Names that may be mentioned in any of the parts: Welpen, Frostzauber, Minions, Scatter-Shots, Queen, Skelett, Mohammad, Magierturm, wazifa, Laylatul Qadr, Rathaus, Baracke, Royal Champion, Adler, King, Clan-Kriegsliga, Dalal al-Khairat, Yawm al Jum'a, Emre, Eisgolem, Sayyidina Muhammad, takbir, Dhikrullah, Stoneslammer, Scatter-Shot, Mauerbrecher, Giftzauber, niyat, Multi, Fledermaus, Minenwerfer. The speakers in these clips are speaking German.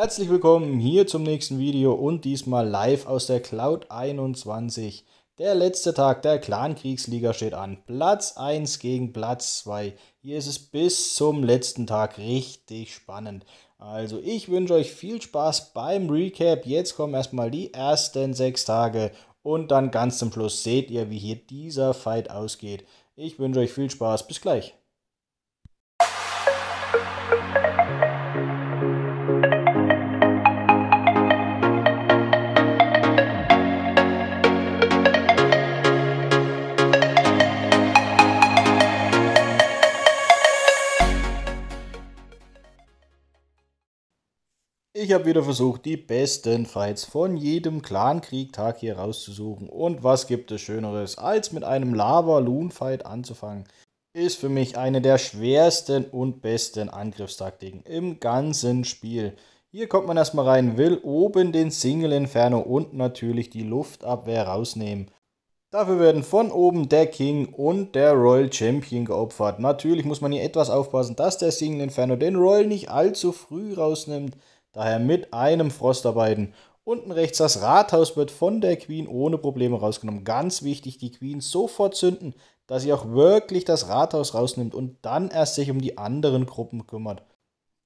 Herzlich willkommen hier zum nächsten Video und diesmal live aus der Cloud 21. Der letzte Tag der Clan-Kriegsliga steht an. Platz 1 gegen Platz 2. Hier ist es bis zum letzten Tag richtig spannend. Also ich wünsche euch viel Spaß beim Recap. Jetzt kommen erstmal die ersten 6 Tage und dann ganz zum Schluss seht ihr, wie hier dieser Fight ausgeht. Ich wünsche euch viel Spaß. Bis gleich. Ich habe wieder versucht, die besten Fights von jedem Clan-Kriegtag hier rauszusuchen. Und was gibt es Schöneres, als mit einem Lava-Loon-Fight anzufangen? Ist für mich eine der schwersten und besten Angriffstaktiken im ganzen Spiel. Hier kommt man erstmal rein, will oben den Single-Inferno und natürlich die Luftabwehr rausnehmen. Dafür werden von oben der King und der Royal Champion geopfert. Natürlich muss man hier etwas aufpassen, dass der Single-Inferno den Royal nicht allzu früh rausnimmt. Daher mit einem Frost arbeiten. Unten rechts das Rathaus wird von der Queen ohne Probleme rausgenommen. Ganz wichtig, die Queen sofort zünden, dass sie auch wirklich das Rathaus rausnimmt und dann erst sich um die anderen Gruppen kümmert.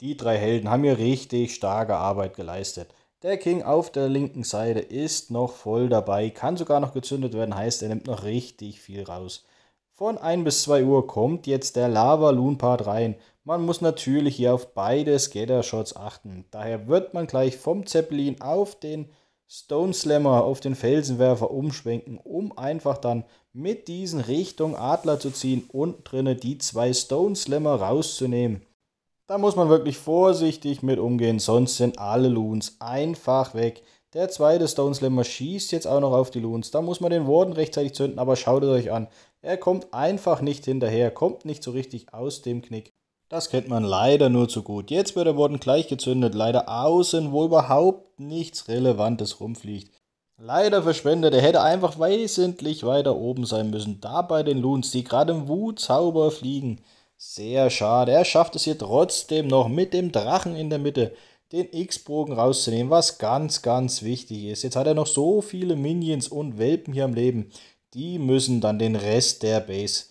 Die drei Helden haben hier richtig starke Arbeit geleistet. Der King auf der linken Seite ist noch voll dabei, kann sogar noch gezündet werden, heißt, er nimmt noch richtig viel raus. Von 1 bis 2 Uhr kommt jetzt der Lava-Loon-Part rein. Man muss natürlich hier auf beide Scatter-Shots achten. Daher wird man gleich vom Zeppelin auf den Stoneslammer, auf den Felsenwerfer umschwenken, um einfach dann mit diesen Richtung Adler zu ziehen und drinnen die 2 Stoneslammer rauszunehmen. Da muss man wirklich vorsichtig mit umgehen, sonst sind alle Loons einfach weg. Der zweite Stoneslammer schießt jetzt auch noch auf die Loons. Da muss man den Warden rechtzeitig zünden, aber schaut es euch an. Er kommt einfach nicht hinterher, kommt nicht so richtig aus dem Knick. Das kennt man leider nur zu gut. Jetzt wird der Warden gleich gezündet, leider außen, wo überhaupt nichts Relevantes rumfliegt. Leider verschwendet, er hätte einfach wesentlich weiter oben sein müssen. Da bei den Loons, die gerade im Wutzauber fliegen. Sehr schade, er schafft es hier trotzdem noch mit dem Drachen in der Mitte, den X-Bogen rauszunehmen, was ganz, ganz wichtig ist. Jetzt hat er noch so viele Minions und Welpen hier am Leben. Die müssen dann den Rest der Base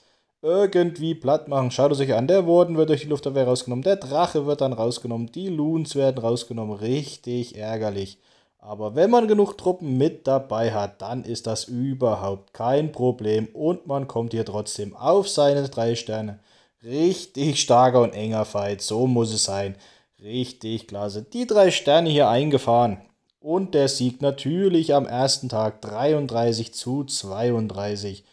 irgendwie platt machen. Schaut es euch an, der Warden wird durch die Luftabwehr rausgenommen, der Drache wird dann rausgenommen, die Loons werden rausgenommen, richtig ärgerlich. Aber wenn man genug Truppen mit dabei hat, dann ist das überhaupt kein Problem und man kommt hier trotzdem auf seine 3 Sterne. Richtig starker und enger Fight, so muss es sein. Richtig klasse, die 3 Sterne hier eingefahren. Und der Sieg natürlich am ersten Tag 33:32.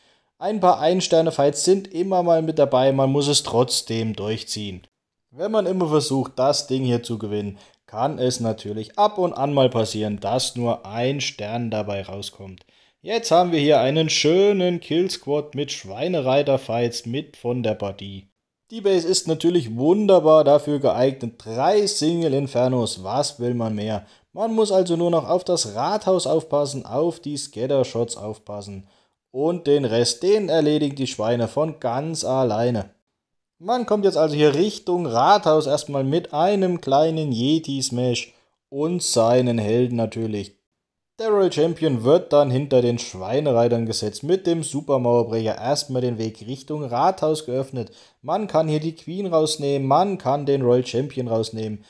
Ein paar Ein-Sterne-Fights sind immer mal mit dabei, man muss es trotzdem durchziehen. Wenn man immer versucht, das Ding hier zu gewinnen, kann es natürlich ab und an mal passieren, dass nur ein Stern dabei rauskommt. Jetzt haben wir hier einen schönen Killsquad mit Schweinereiter-Fights mit von der Partie. Die Base ist natürlich wunderbar dafür geeignet, 3 Single-Infernos, was will man mehr? Man muss also nur noch auf das Rathaus aufpassen, auf die Scatter-Shots aufpassen. Und den Rest, den erledigen die Schweine von ganz alleine. Man kommt jetzt also hier Richtung Rathaus erstmal mit einem kleinen Yeti-Smash und seinen Helden natürlich. Der Royal Champion wird dann hinter den Schweinereitern gesetzt, mit dem Supermauerbrecher erstmal den Weg Richtung Rathaus geöffnet. Man kann hier die Queen rausnehmen, man kann den Royal Champion rausnehmen.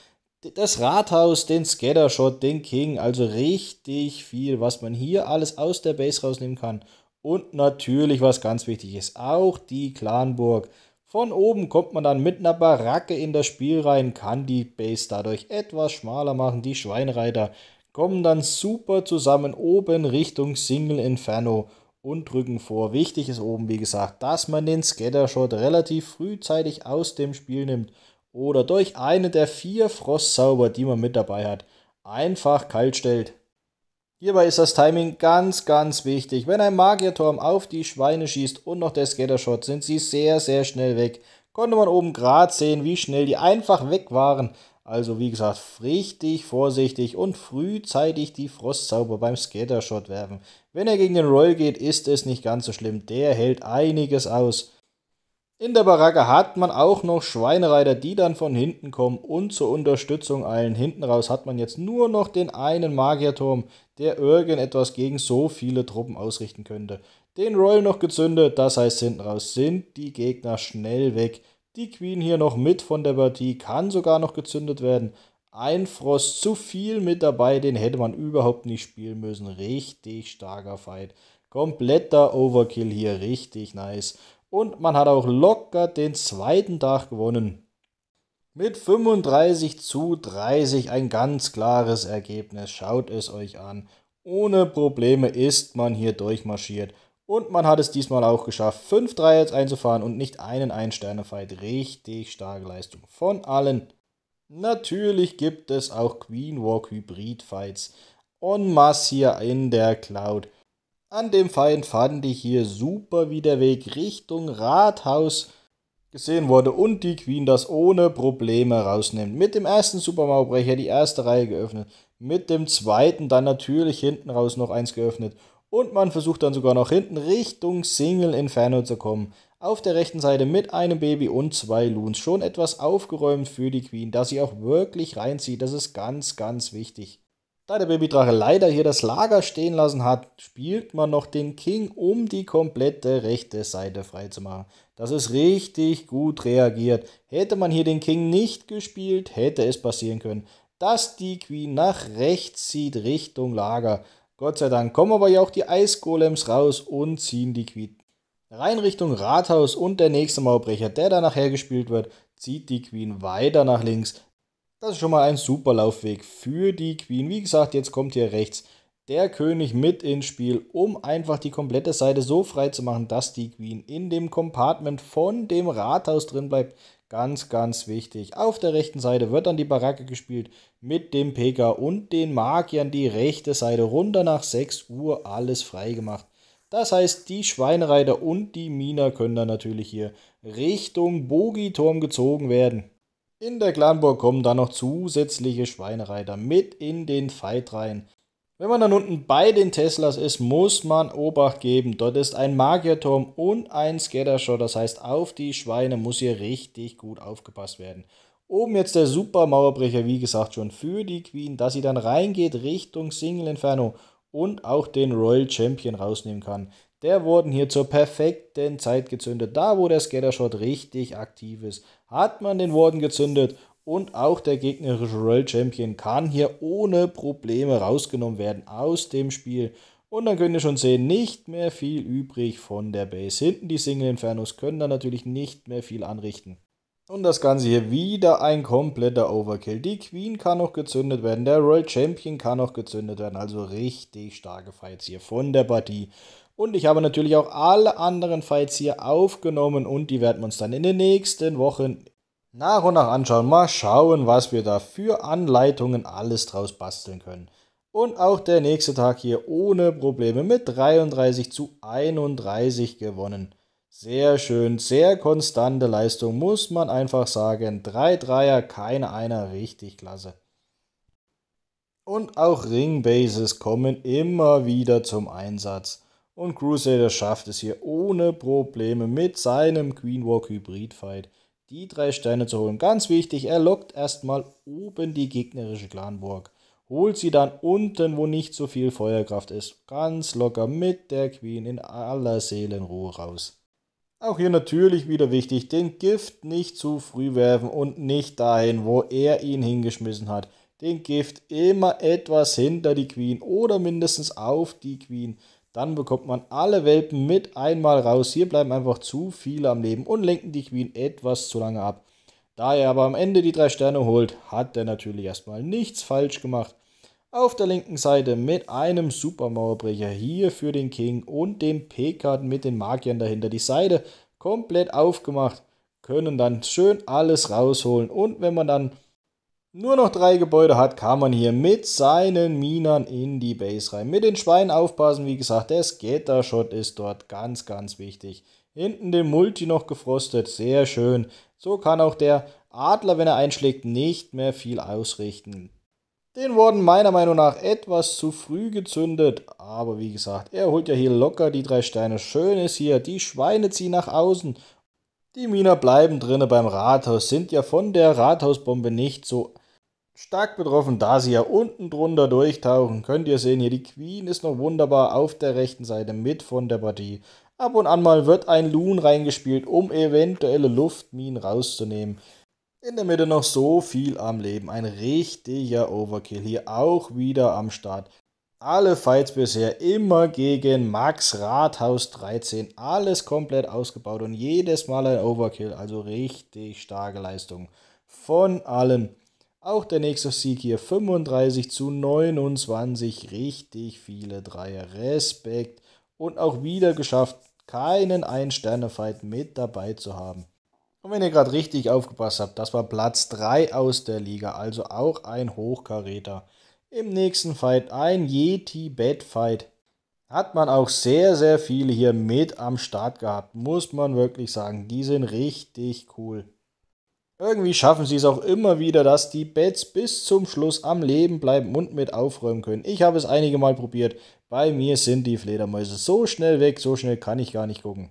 Das Rathaus, den Scattershot, den King, also richtig viel, was man hier alles aus der Base rausnehmen kann. Und natürlich, was ganz wichtig ist, auch die Clanburg. Von oben kommt man dann mit einer Baracke in das Spiel rein, kann die Base dadurch etwas schmaler machen. Die Schweinereiter kommen dann super zusammen oben Richtung Single Inferno und drücken vor. Wichtig ist oben, wie gesagt, dass man den Scattershot relativ frühzeitig aus dem Spiel nimmt oder durch eine der 4 Frostzauber, die man mit dabei hat, einfach kalt stellt. Hierbei ist das Timing ganz, ganz wichtig. Wenn ein Magierturm auf die Schweine schießt und noch der Scattershot, sind sie sehr, sehr schnell weg. Konnte man oben gerade sehen, wie schnell die einfach weg waren. Also wie gesagt, richtig vorsichtig und frühzeitig die Frostzauber beim Scattershot werfen. Wenn er gegen den Royal geht, ist es nicht ganz so schlimm. Der hält einiges aus. In der Baracke hat man auch noch Schweinereiter, die dann von hinten kommen und zur Unterstützung eilen. Hinten raus hat man jetzt nur noch den einen Magierturm, der irgendetwas gegen so viele Truppen ausrichten könnte. Den Royal noch gezündet, das heißt hinten raus sind die Gegner schnell weg. Die Queen hier noch mit von der Partie, kann sogar noch gezündet werden. Ein Frost zu viel mit dabei, den hätte man überhaupt nicht spielen müssen. Richtig starker Fight. Kompletter Overkill hier, richtig nice. Und man hat auch locker den zweiten Tag gewonnen. Mit 35:30 ein ganz klares Ergebnis. Schaut es euch an. Ohne Probleme ist man hier durchmarschiert. Und man hat es diesmal auch geschafft, 5 Dreier einzufahren und nicht einen Ein-Sterne-Fight. Richtig starke Leistung von allen. Natürlich gibt es auch Queen Walk Hybrid Fights en masse hier in der Cloud. An dem Feind fand ich hier super, wie der Weg Richtung Rathaus gesehen wurde und die Queen das ohne Probleme rausnimmt. Mit dem ersten Supermauerbrecher die erste Reihe geöffnet, mit dem zweiten dann natürlich hinten raus noch eins geöffnet und man versucht dann sogar noch hinten Richtung Single-Inferno zu kommen. Auf der rechten Seite mit einem Baby und 2 Loons. Schon etwas aufgeräumt für die Queen, dass sie auch wirklich reinzieht, das ist ganz, ganz wichtig. Da der Babydrache leider hier das Lager stehen lassen hat, spielt man noch den King, um die komplette rechte Seite freizumachen. Das ist richtig gut reagiert. Hätte man hier den King nicht gespielt, hätte es passieren können, dass die Queen nach rechts zieht Richtung Lager. Gott sei Dank kommen aber ja auch die Eisgolems raus und ziehen die Queen rein Richtung Rathaus und der nächste Mauerbrecher, der dann nachher gespielt wird, zieht die Queen weiter nach links. Das ist schon mal ein super Laufweg für die Queen. Wie gesagt, jetzt kommt hier rechts der König mit ins Spiel, um einfach die komplette Seite so frei zu machen, dass die Queen in dem Compartment von dem Rathaus drin bleibt. Ganz, ganz wichtig. Auf der rechten Seite wird dann die Baracke gespielt mit dem Pekka und den Magiern die rechte Seite runter nach 6 Uhr alles frei gemacht. Das heißt, die Schweinereiter und die Miner können dann natürlich hier Richtung Bogiturm gezogen werden. In der Clanburg kommen dann noch zusätzliche Schweinereiter mit in den Fight rein. Wenn man dann unten bei den Teslas ist, muss man Obacht geben. Dort ist ein Magierturm und ein Scatter-Shot. Das heißt, auf die Schweine muss hier richtig gut aufgepasst werden. Oben jetzt der Supermauerbrecher, wie gesagt, schon für die Queen, dass sie dann reingeht Richtung Single-Inferno und auch den Royal Champion rausnehmen kann. Der wurden hier zur perfekten Zeit gezündet. Da, wo der Scatter-Shot richtig aktiv ist, hat man den Warden gezündet und auch der gegnerische Royal Champion kann hier ohne Probleme rausgenommen werden aus dem Spiel. Und dann könnt ihr schon sehen, nicht mehr viel übrig von der Base. Hinten die Single-Infernos können dann natürlich nicht mehr viel anrichten. Und das Ganze hier wieder ein kompletter Overkill. Die Queen kann noch gezündet werden, der Royal Champion kann noch gezündet werden. Also richtig starke Fights hier von der Partie. Und ich habe natürlich auch alle anderen Fights hier aufgenommen und die werden wir uns dann in den nächsten Wochen nach und nach anschauen. Mal schauen, was wir da für Anleitungen alles draus basteln können. Und auch der nächste Tag hier ohne Probleme mit 33:31 gewonnen. Sehr schön, sehr konstante Leistung, muss man einfach sagen. 3 Dreier, keine Einer, richtig klasse. Und auch Ringbases kommen immer wieder zum Einsatz. Und Crusader schafft es hier ohne Probleme mit seinem Queen Walk Hybrid Fight die 3 Sterne zu holen. Ganz wichtig, er lockt erstmal oben die gegnerische Clanburg. Holt sie dann unten, wo nicht so viel Feuerkraft ist, ganz locker mit der Queen in aller Seelenruhe raus. Auch hier natürlich wieder wichtig, den Gift nicht zu früh werfen und nicht dahin, wo er ihn hingeschmissen hat. Den Gift immer etwas hinter die Queen oder mindestens auf die Queen. Dann bekommt man alle Welpen mit einmal raus. Hier bleiben einfach zu viele am Leben und lenken die Queen etwas zu lange ab. Da er aber am Ende die 3 Sterne holt, hat er natürlich erstmal nichts falsch gemacht. Auf der linken Seite mit einem Supermauerbrecher hier für den King und dem Pekka mit den Magiern dahinter. Die Seite komplett aufgemacht, können dann schön alles rausholen. Und wenn man dann nur noch 3 Gebäude hat, kann man hier mit seinen Minern in die Base rein. Mit den Schweinen aufpassen, wie gesagt, der Scatter-Shot ist dort ganz, ganz wichtig. Hinten den Multi noch gefrostet, sehr schön. So kann auch der Adler, wenn er einschlägt, nicht mehr viel ausrichten. Den wurden meiner Meinung nach etwas zu früh gezündet, aber wie gesagt, er holt ja hier locker die 3 Sterne. Schön ist hier, die Schweine ziehen nach außen. Die Miner bleiben drinnen beim Rathaus, sind ja von der Rathausbombe nicht so stark betroffen, da sie ja unten drunter durchtauchen. Könnt ihr sehen, hier die Queen ist noch wunderbar auf der rechten Seite mit von der Partie. Ab und an mal wird ein Loon reingespielt, um eventuelle Luftminen rauszunehmen. In der Mitte noch so viel am Leben, ein richtiger Overkill, hier auch wieder am Start. Alle Fights bisher immer gegen Max Rathaus 13, alles komplett ausgebaut und jedes Mal ein Overkill, also richtig starke Leistung von allen. Auch der nächste Sieg hier, 35:29, richtig viele Dreier, Respekt und auch wieder geschafft, keinen 1-Sterne-Fight mit dabei zu haben. Und wenn ihr gerade richtig aufgepasst habt, das war Platz 3 aus der Liga, also auch ein Hochkaräter. Im nächsten Fight ein Yeti-Bett-Fight. Hat man auch sehr, sehr viele hier mit am Start gehabt, muss man wirklich sagen. Die sind richtig cool. Irgendwie schaffen sie es auch immer wieder, dass die Bets bis zum Schluss am Leben bleiben und mit aufräumen können. Ich habe es einige Mal probiert. Bei mir sind die Fledermäuse so schnell weg, so schnell kann ich gar nicht gucken.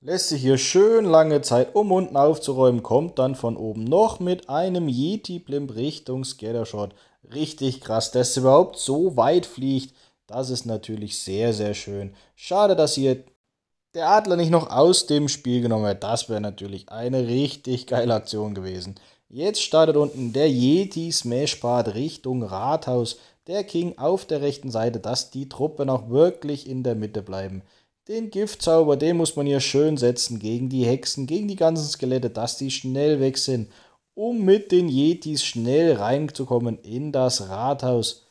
Lässt sich hier schön lange Zeit, um unten aufzuräumen, kommt dann von oben noch mit einem Yeti-Blimp Richtung Scatter-Shot. Richtig krass, dass es überhaupt so weit fliegt, das ist natürlich sehr, sehr schön. Schade, dass hier der Adler nicht noch aus dem Spiel genommen wird, das wäre natürlich eine richtig geile Aktion gewesen. Jetzt startet unten der Yeti Smash Part Richtung Rathaus, der King auf der rechten Seite, dass die Truppen auch wirklich in der Mitte bleiben. Den Giftzauber, den muss man hier schön setzen gegen die Hexen, gegen die ganzen Skelette, dass die schnell weg sind, um mit den Yetis schnell reinzukommen in das Rathaus.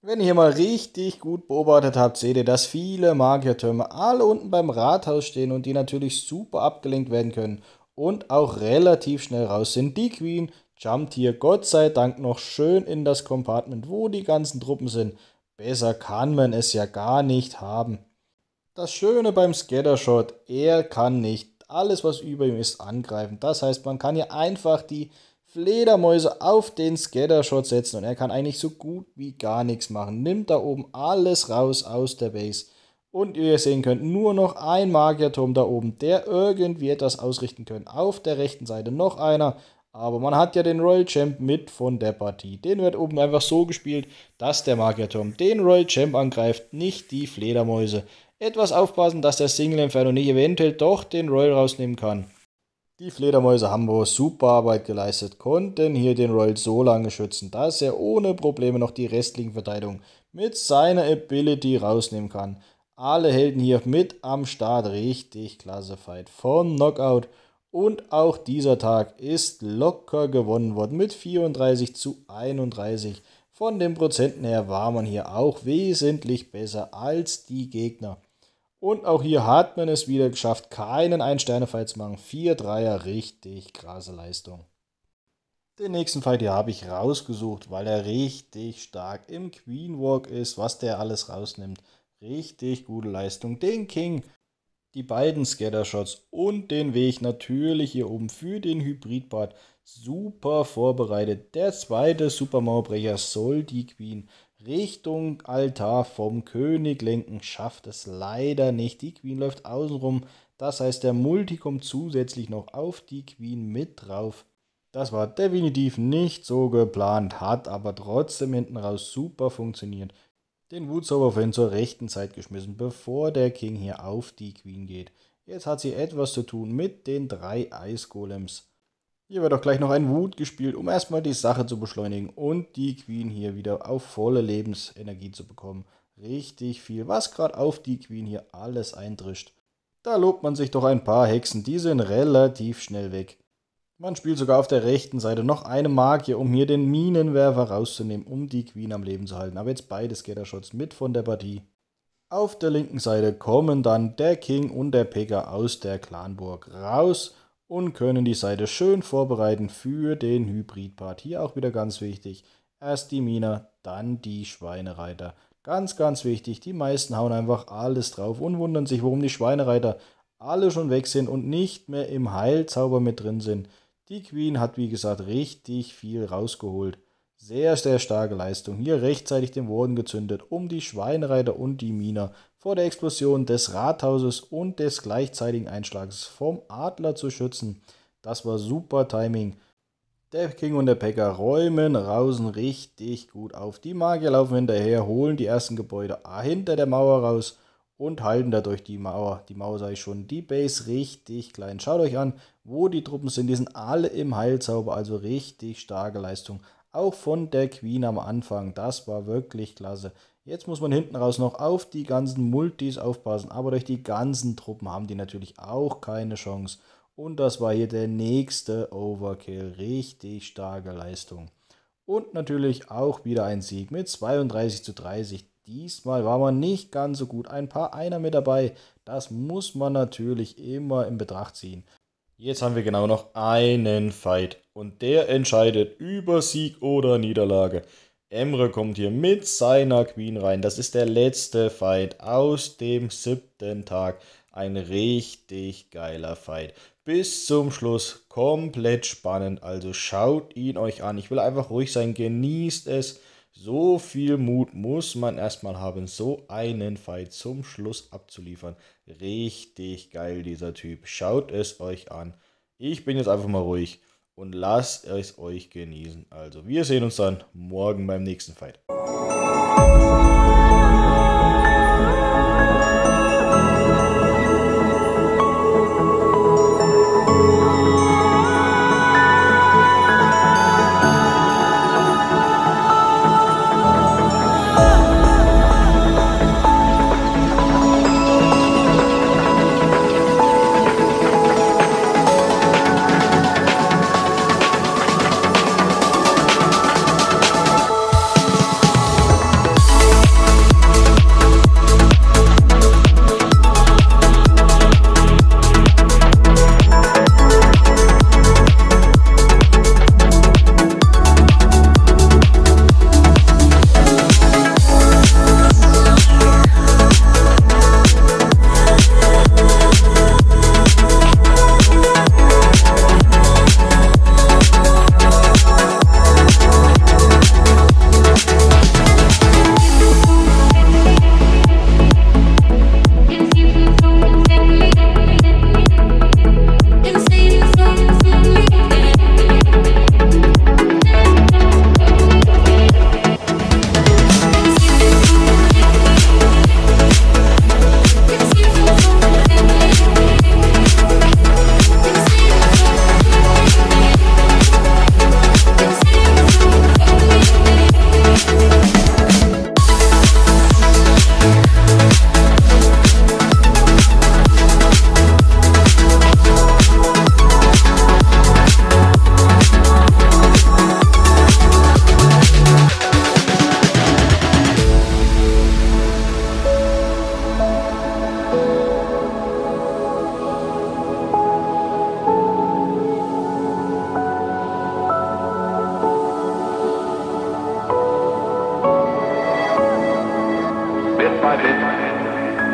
Wenn ihr hier mal richtig gut beobachtet habt, seht ihr, dass viele Magiertürme alle unten beim Rathaus stehen und die natürlich super abgelenkt werden können und auch relativ schnell raus sind. Die Queen jumpt hier Gott sei Dank noch schön in das Compartment, wo die ganzen Truppen sind. Besser kann man es ja gar nicht haben. Das Schöne beim Scattershot, er kann nicht alles, was über ihm ist, angreifen. Das heißt, man kann hier einfach die Fledermäuse auf den Scattershot setzen und er kann eigentlich so gut wie gar nichts machen. Nimmt da oben alles raus aus der Base. Und wie ihr sehen könnt, nur noch ein Magierturm da oben, der irgendwie etwas ausrichten können. Auf der rechten Seite noch einer, aber man hat ja den Royal Champ mit von der Partie. Den wird oben einfach so gespielt, dass der Magierturm den Royal Champ angreift, nicht die Fledermäuse. Etwas aufpassen, dass der Single-Inferno nicht eventuell doch den Royal rausnehmen kann. Die Fledermäuse haben super Arbeit geleistet, konnten hier den Royal so lange schützen, dass er ohne Probleme noch die restlichen Verteidigung mit seiner Ability rausnehmen kann. Alle Helden hier mit am Start, richtig klasse Fight von Knockout. Und auch dieser Tag ist locker gewonnen worden mit 34:31. Von den Prozenten her war man hier auch wesentlich besser als die Gegner. Und auch hier hat man es wieder geschafft, keinen 1-Sterne-Fight zu machen. 4 Dreier, richtig krasse Leistung. Den nächsten Fight hier habe ich rausgesucht, weil er richtig stark im Queen Walk ist, was der alles rausnimmt. Richtig gute Leistung. Den King, die beiden Scatter-Shots und den Weg natürlich hier oben für den Hybrid-Part. Super vorbereitet. Der zweite Supermauerbrecher soll die Queen Richtung Altar vom König lenken, schafft es leider nicht. Die Queen läuft außenrum, das heißt der Multi kommt zusätzlich noch auf die Queen mit drauf. Das war definitiv nicht so geplant, hat aber trotzdem hinten raus super funktioniert. Den Wutzauber vorhin zur rechten Zeit geschmissen, bevor der King hier auf die Queen geht. Jetzt hat sie etwas zu tun mit den 3 Eisgolems. Hier wird auch gleich noch ein Wut gespielt, um erstmal die Sache zu beschleunigen und die Queen hier wieder auf volle Lebensenergie zu bekommen. Richtig viel, was gerade auf die Queen hier alles eintrischt. Da lobt man sich doch ein paar Hexen, die sind relativ schnell weg. Man spielt sogar auf der rechten Seite noch eine Magie, um hier den Minenwerfer rauszunehmen, um die Queen am Leben zu halten. Aber jetzt beide Scatter-Shots mit von der Partie. Auf der linken Seite kommen dann der King und der Pekka aus der Clanburg raus und können die Seite schön vorbereiten für den Hybrid-Part. Hier auch wieder ganz wichtig, erst die Miner, dann die Schweinereiter. Ganz, ganz wichtig, die meisten hauen einfach alles drauf und wundern sich, warum die Schweinereiter alle schon weg sind und nicht mehr im Heilzauber mit drin sind. Die Queen hat, wie gesagt, richtig viel rausgeholt. Sehr, sehr starke Leistung. Hier rechtzeitig den Warden gezündet, um die Schweinereiter und die Miner vor der Explosion des Rathauses und des gleichzeitigen Einschlags vom Adler zu schützen. Das war super Timing. Der King und der Pekka räumen, rausen richtig gut auf. Die Magier laufen hinterher, holen die ersten Gebäude hinter der Mauer raus und halten dadurch die Mauer. Die Mauer sei schon, die Base richtig klein. Schaut euch an, wo die Truppen sind. Die sind alle im Heilzauber, also richtig starke Leistung. Auch von der Queen am Anfang, das war wirklich klasse. Jetzt muss man hinten raus noch auf die ganzen Multis aufpassen, aber durch die ganzen Truppen haben die natürlich auch keine Chance. Und das war hier der nächste Overkill. Richtig starke Leistung. Und natürlich auch wieder ein Sieg mit 32:30. Diesmal war man nicht ganz so gut. Ein paar Einer mit dabei. Das muss man natürlich immer in Betracht ziehen. Jetzt haben wir genau noch einen Fight. Und der entscheidet über Sieg oder Niederlage. Emre kommt hier mit seiner Queen rein. Das ist der letzte Fight aus dem 7. Tag. Ein richtig geiler Fight. Bis zum Schluss komplett spannend, also schaut ihn euch an. Ich will einfach ruhig sein, genießt es. So viel Mut muss man erstmal haben, so einen Fight zum Schluss abzuliefern. Richtig geil dieser Typ, schaut es euch an. Ich bin jetzt einfach mal ruhig und lasst es euch genießen. Also wir sehen uns dann morgen beim nächsten Fight.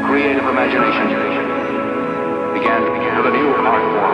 Creative imagination began with a new art form.